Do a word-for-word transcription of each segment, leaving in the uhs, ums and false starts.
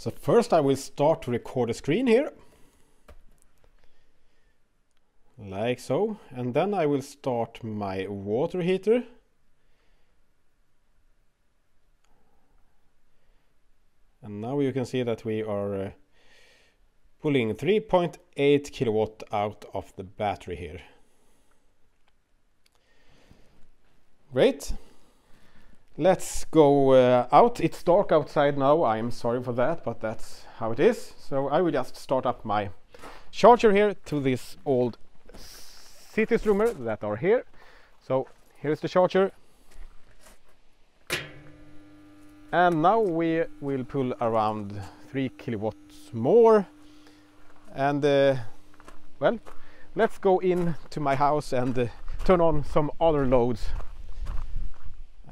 So first I will start to record a screen here, like so, and then I will start my water heater. And now you can see that we are uh, pulling three point eight kilowatt out of the battery here. Great. Let's go uh, out. It's dark outside now. I'm sorry for that, but that's how it is. So I will just start up my charger here to this old citysroomer that are here. So here's the charger. And now we will pull around three kilowatts more. And uh, well, let's go in to my house and uh, turn on some other loads.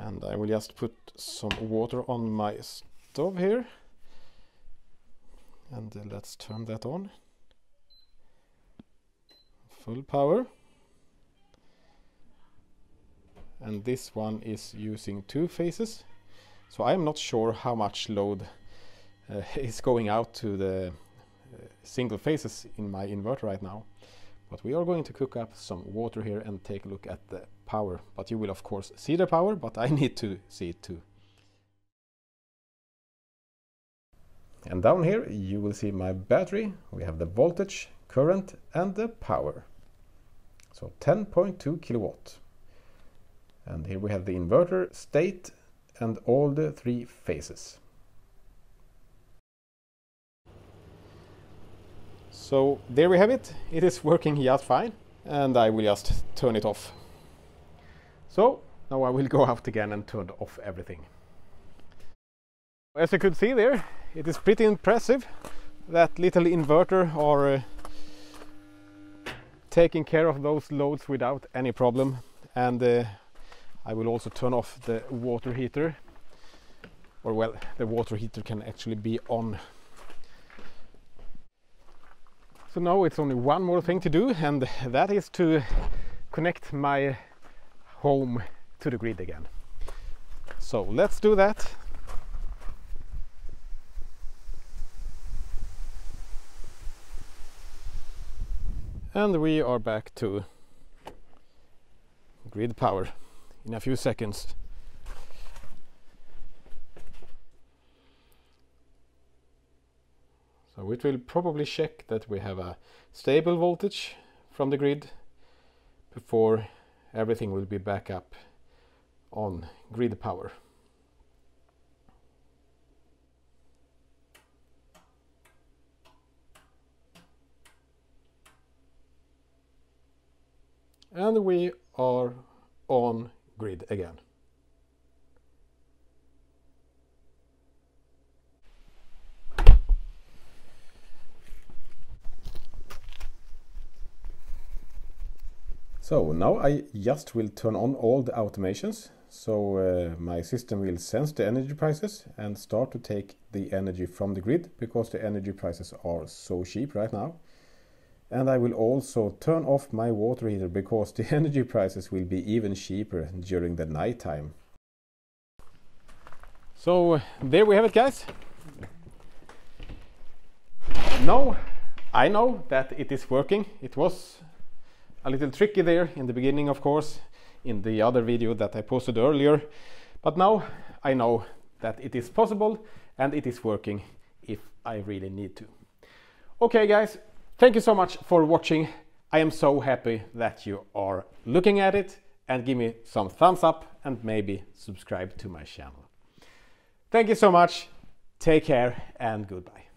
And I will just put some water on my stove here. And uh, let's turn that on. Full power. And this one is using two phases. So I'm not sure how much load uh, is going out to the uh, single phases in my inverter right now. But we are going to cook up some water here and take a look at the power. But you will of course see the power, but I need to see it too. And down here you will see my battery. We have the voltage, current and the power. So ten point two kilowatt. And here we have the inverter state and all the three phases. So there we have it. It is working just fine, and I will just turn it off. So now I will go out again and turn off everything. As you could see there, it is pretty impressive that little inverter are uh, taking care of those loads without any problem. And uh, I will also turn off the water heater, or well, the water heater can actually be on. So now it's only one more thing to do, and that is to connect my home to the grid again. So let's do that. And we are back to grid power in a few seconds. So it will probably check that we have a stable voltage from the grid before everything will be back up on grid power. And we are on grid again. So now I just will turn on all the automations, so uh, my system will sense the energy prices and start to take the energy from the grid, because the energy prices are so cheap right now. And I will also turn off my water heater, because the energy prices will be even cheaper during the night time. So there we have it, guys. Now I know that it is working. It was a little tricky there in the beginning, of course, in the other video that I posted earlier. But now I know that it is possible and it is working if I really need to. Okay, guys. Thank you so much for watching. I am so happy that you are looking at it, and give me some thumbs up and maybe subscribe to my channel. Thank you so much. Take care and goodbye.